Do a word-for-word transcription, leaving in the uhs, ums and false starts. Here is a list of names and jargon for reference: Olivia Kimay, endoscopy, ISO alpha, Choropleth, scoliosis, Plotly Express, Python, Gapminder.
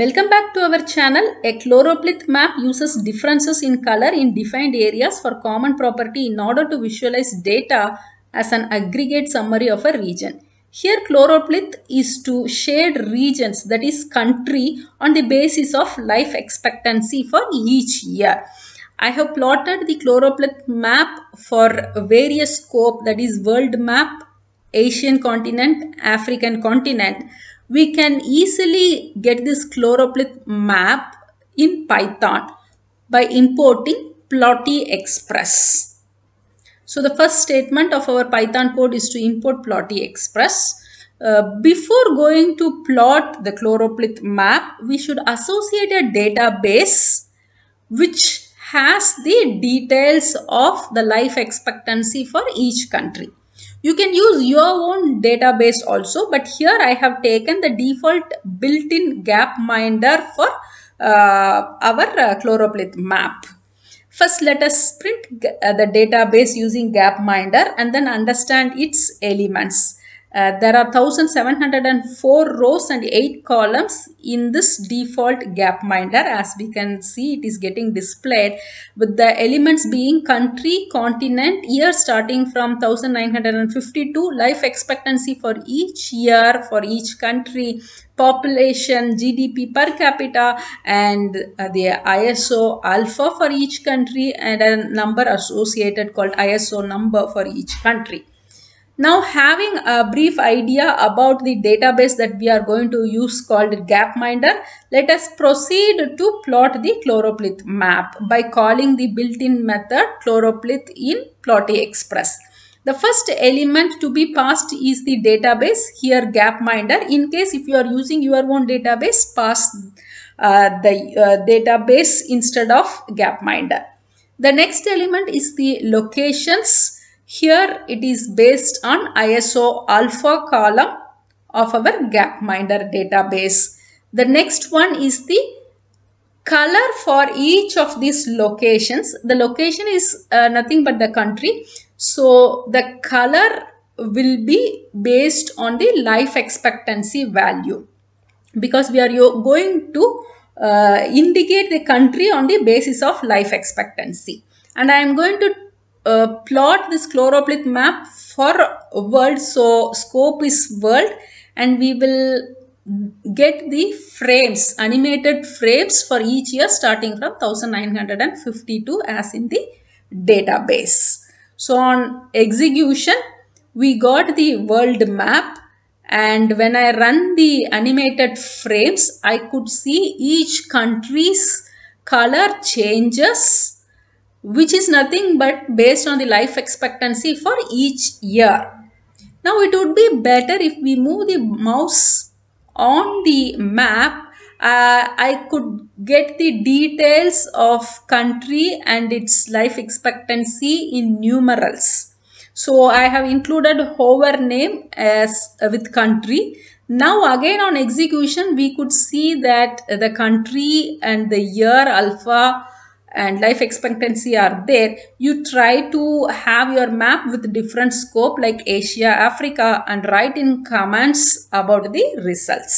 Welcome back to our channel. A choropleth map uses differences in color in defined areas for common property in order to visualize data as an aggregate summary of a region. Here choropleth is to shade regions, that is country, on the basis of life expectancy for each year. I have plotted the choropleth map for various scope, that is world map, Asian continent, African continent. We can easily get this choropleth map in Python by importing Plotly Express. So the first statement of our Python code is to import Plotly Express. Uh, before going to plot the choropleth map, we should associate a database which has the details of the life expectancy for each country. You can use your own database also, but here I have taken the default built-in Gapminder for uh, our uh, choropleth map. First, let us print uh, the database using Gapminder and then understand its elements. Uh, there are one thousand seven hundred four rows and eight columns in this default Gapminder. As we can see, it is getting displayed with the elements being country, continent, year starting from one thousand nine hundred fifty-two, life expectancy for each year for each country, population, G D P per capita, and uh, the I S O alpha for each country, and a number associated called I S O number for each country. Now, having a brief idea about the database that we are going to use called Gapminder, let us proceed to plot the choropleth map by calling the built-in method choropleth in Plotly Express. The first element to be passed is the database, here Gapminder. In case if you are using your own database, pass uh, the uh, database instead of Gapminder. The next element is the locations. Here it is based on I S O alpha column of our Gapminder database. The next one is the color for each of these locations. The location is uh, nothing but the country. So the color will be based on the life expectancy value, because we are going to uh, indicate the country on the basis of life expectancy. And I am going to Uh, plot this choropleth map for world, so scope is world, and we will get the frames, animated frames for each year starting from one thousand nine hundred fifty-two as in the database. So on execution, we got the world map, and when I run the animated frames, I could see each country's color changes, which is nothing but based on the life expectancy for each year. Now, it would be better if we move the mouse on the map. Uh, I could get the details of country and its life expectancy in numerals. So, I have included hover name as uh, with country. Now, again on execution, we could see that the country and the year alpha and life expectancy are there. You try to have your map with different scope like Asia, Africa, and write in comments about the results.